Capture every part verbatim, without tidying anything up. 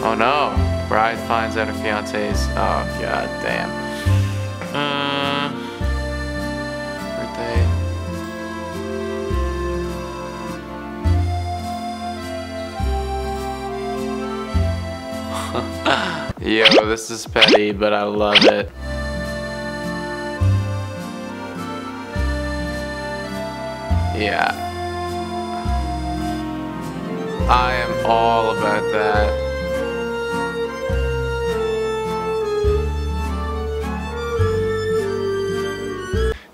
Oh no, bride finds out her fiance's. Oh god damn. Uh, birthday. Yo, this is petty, but I love it. Yeah. I am all about that.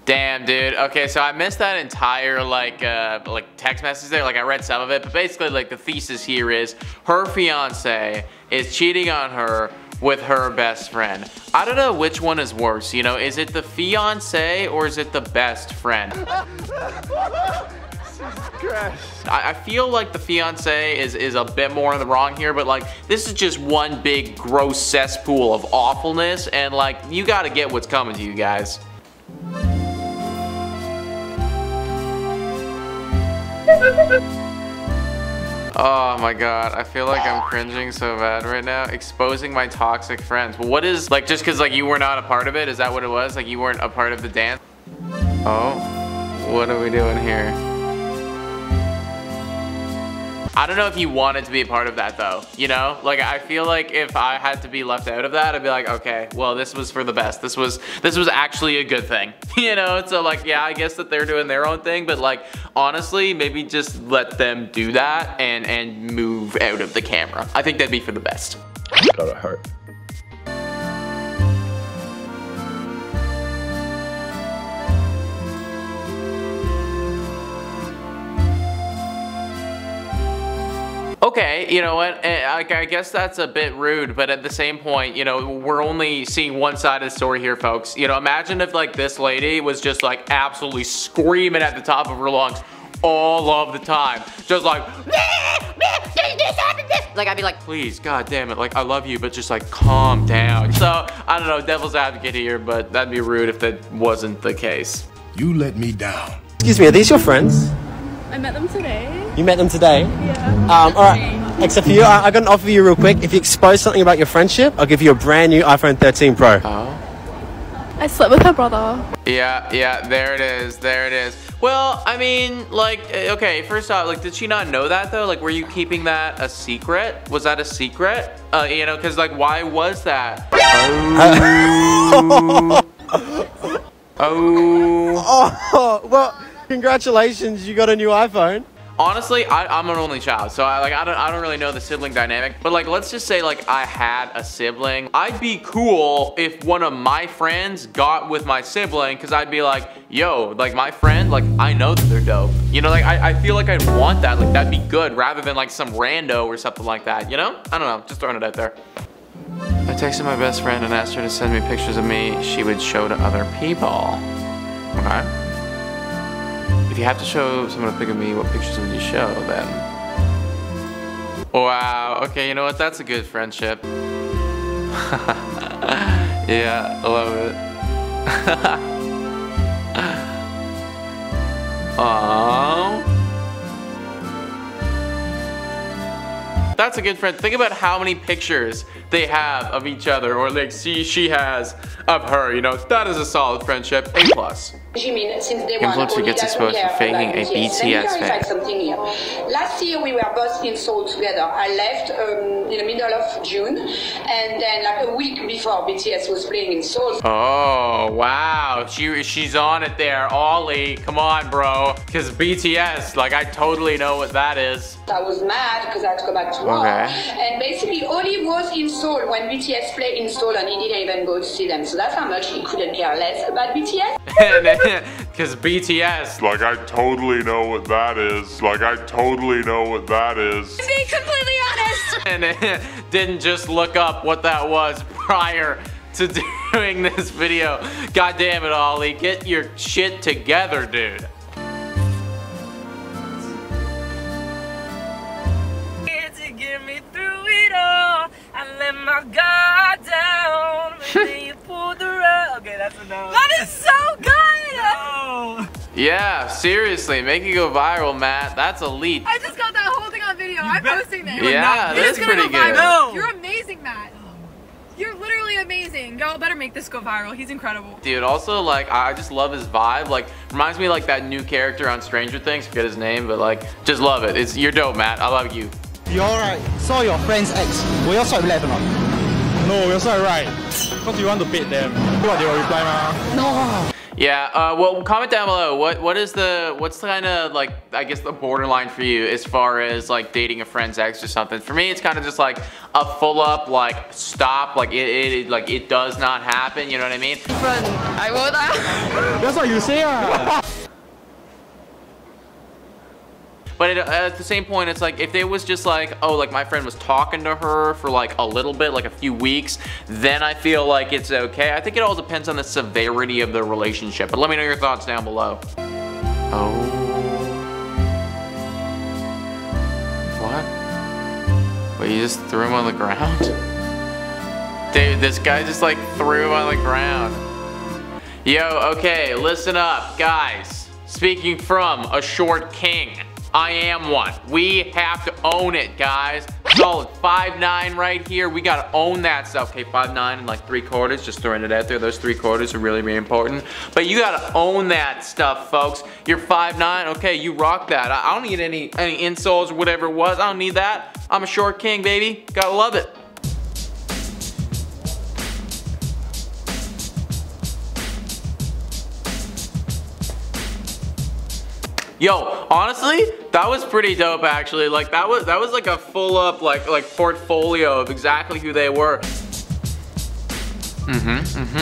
Damn, dude. Okay, so I missed that entire like uh, like text message there. Like I read some of it, but basically like the thesis here is her fiance is cheating on her with her best friend. I don't know which one is worse, you know? Is it the fiance or is it the best friend? I, I feel like the fiance is, is a bit more in the wrong here, but like this is just one big gross cesspool of awfulness, and like you gotta get what's coming to you guys. Oh my god, I feel like I'm cringing so bad right now. Exposing my toxic friends. Well, what is, like, just cause like you were not a part of it? Is that what it was? Like you weren't a part of the dance? Oh, what are we doing here? I don't know if you wanted to be a part of that though, you know? Like I feel like if I had to be left out of that, I'd be like, okay, well this was for the best. This was this was actually a good thing, you know? So like, yeah, I guess that they're doing their own thing, but like honestly, maybe just let them do that and, and move out of the camera. I think that'd be for the best. Gotta hurt. Okay, you know what, I guess that's a bit rude, but at the same point, you know, we're only seeing one side of the story here, folks. You know, imagine if like this lady was just like absolutely screaming at the top of her lungs all of the time. Just like, like I'd be like, please, god damn it, like I love you, but just like calm down. So, I don't know, devil's advocate here, but that'd be rude if that wasn't the case. You let me down. Excuse me, are these your friends? I met them today. You met them today? Yeah. Um, Alright, except for you, I, I got an offer for you real quick. If you expose something about your friendship, I'll give you a brand new iPhone thirteen Pro. Oh. I slept with her brother. Yeah, yeah, there it is, there it is. Well, I mean, like, okay, first off, like, did she not know that though? Like, were you keeping that a secret? Was that a secret? Uh, you know, cause like, why was that? Oh. Oh. Oh, well. Congratulations, you got a new iPhone. Honestly, I, I'm an only child, so I, like, I, don't, I don't really know the sibling dynamic, but like let's just say like I had a sibling. I'd be cool if one of my friends got with my sibling, because I'd be like, yo, like my friend, like I know that they're dope. You know, like I, I feel like I'd want that, like that'd be good, rather than like some rando or something like that, you know? I don't know, just throwing it out there. I texted my best friend and asked her to send me pictures of me she would show to other people. Okay. If you have to show someone a pic of me, what pictures would you show them? Wow, okay, you know what? That's a good friendship. Yeah, I love it. Aww. That's a good friend. Think about how many pictures they have of each other, or like she, she has of her, you know? That is a solid friendship, A plus. Influencer gets exposed for faking a B T S fan. Last year we were both in Seoul together. I left um, in the middle of June, and then like a week before B T S was playing in Seoul. Oh wow, she she's on it there, Ollie. Come on, bro. Because B T S, like I totally know what that is. I was mad because I had to go back to work. Okay. And basically, Ollie was in Seoul when B T S played in Seoul, and he didn't even go to see them. So that's how much he couldn't care less about B T S. Because B T S, like I totally know what that is. Like I totally know what that is. To be completely honest. And it didn't just look up what that was prior to doing this video. God damn it, Ollie. Get your shit together, dude. It's to get me through it all. I let my guard down. And then you pulled the rug. Okay, that's enough. That is so good. Yeah, seriously, make it go viral, Matt. That's elite. I just got that whole thing on video. video. You I'm bet. posting this. Yeah, that's pretty good. No. You're amazing, Matt. You're literally amazing. Y'all better make this go viral. He's incredible. Dude, also, like, I just love his vibe. Like, reminds me, like, that new character on Stranger Things. Forget his name, but, like, just love it. It's, you're dope, Matt. I love you. You're right. Saw your friend's ex. Will you swipe left or not? No, you're so right. Because you want to bait them. What, they will reply, ma? No. Yeah, uh, well, comment down below. What, what is the, what's the kind of, like, I guess the borderline for you as far as, like, dating a friend's ex or something? For me, it's kind of just, like, a full-up, like, stop. Like, it, it, like, it does not happen. You know what I mean? Friend, I will die. That's what you say, uh. But it, at the same point, it's like, if it was just like, oh, like my friend was talking to her for like a little bit, like a few weeks, then I feel like it's okay. I think it all depends on the severity of the relationship. But let me know your thoughts down below. Oh. What? Wait, you just threw him on the ground? Dude, this guy just like threw him on the ground. Yo, okay, listen up, guys. Speaking from a short king. I am one. We have to own it, guys. Solid five nine right here. We gotta own that stuff. Okay, five nine and like three quarters, just throwing it out there. Those three quarters are really, really important. But you gotta own that stuff, folks. You're five nine, okay, you rock that. I don't need any, any insults or whatever it was. I don't need that. I'm a short king, baby. Gotta love it. Yo, honestly, that was pretty dope actually. Like that was that was like a full up like like portfolio of exactly who they were. Mm-hmm. Mm-hmm.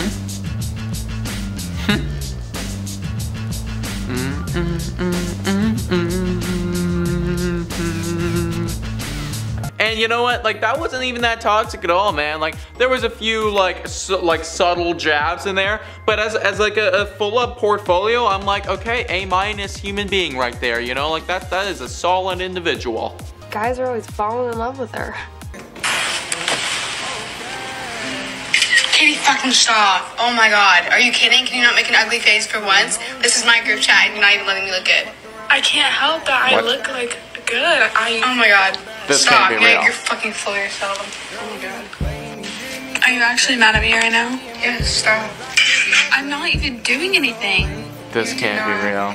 And you know what? Like that wasn't even that toxic at all, man. Like there was a few like su like subtle jabs in there, but as, as like a, a full up portfolio, I'm like, okay, A minus human being right there, you know? Like that that is a solid individual. Guys are always falling in love with her. Katie, fucking stop. Oh my God, are you kidding? Can you not make an ugly face for once? This is my group chat and you're not even letting me look good. I can't help that what? I look like good. I. Oh my God. This stop, can't be real. You're, you're fucking full of yourself. Oh my God. Are you actually mad at me right now? Yes, stop. I'm not even doing anything. This can't be real.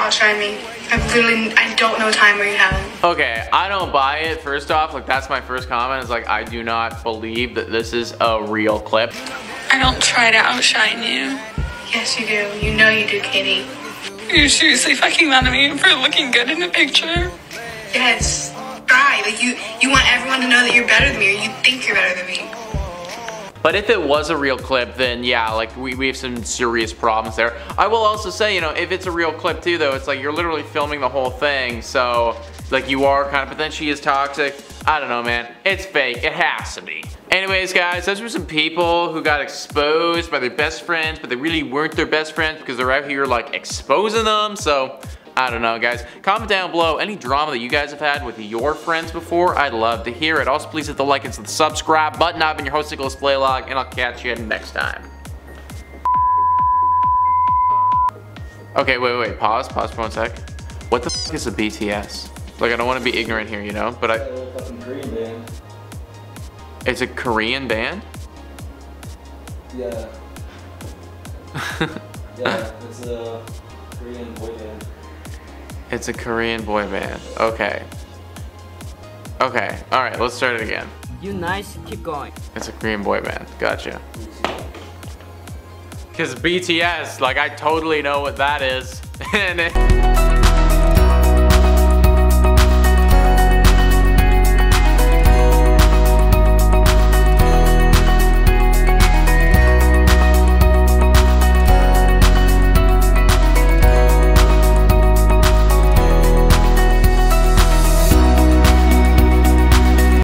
I'll try me. I've literally, I don't know time where you have. Okay, I don't buy it. First off, like that's my first comment. It's like, I do not believe that this is a real clip. I don't try to outshine you. Yes, you do. You know you do, Katie. You're seriously fucking mad at me for looking good in the picture? Yes. Like you, you want everyone to know that you're better than me, or you think you're better than me. But if it was a real clip, then yeah, like we, we have some serious problems there. I will also say, you know, if it's a real clip too, though, it's like you're literally filming the whole thing, so like you are kind of, but then she is toxic. I don't know, man. It's fake. It has to be. Anyways, guys, those were some people who got exposed by their best friends, but they really weren't their best friends because they're out here like exposing them, so. I don't know, guys. Comment down below any drama that you guys have had with your friends before. I'd love to hear it. Also, please hit the like and the subscribe button. I've been your host, Nicholas Paleolog, and I'll catch you next time. Okay, wait, wait, pause, pause for one sec. What the f is a B T S? Like, I don't want to be ignorant here, you know, but I... It's a Korean band? Yeah. Yeah, it's a Korean boy band. It's a Korean boy band. Okay. Okay. All right. Let's start it again. You nice. Keep going. It's a Korean boy band. Gotcha. Because B T S, like I totally know what that is. And it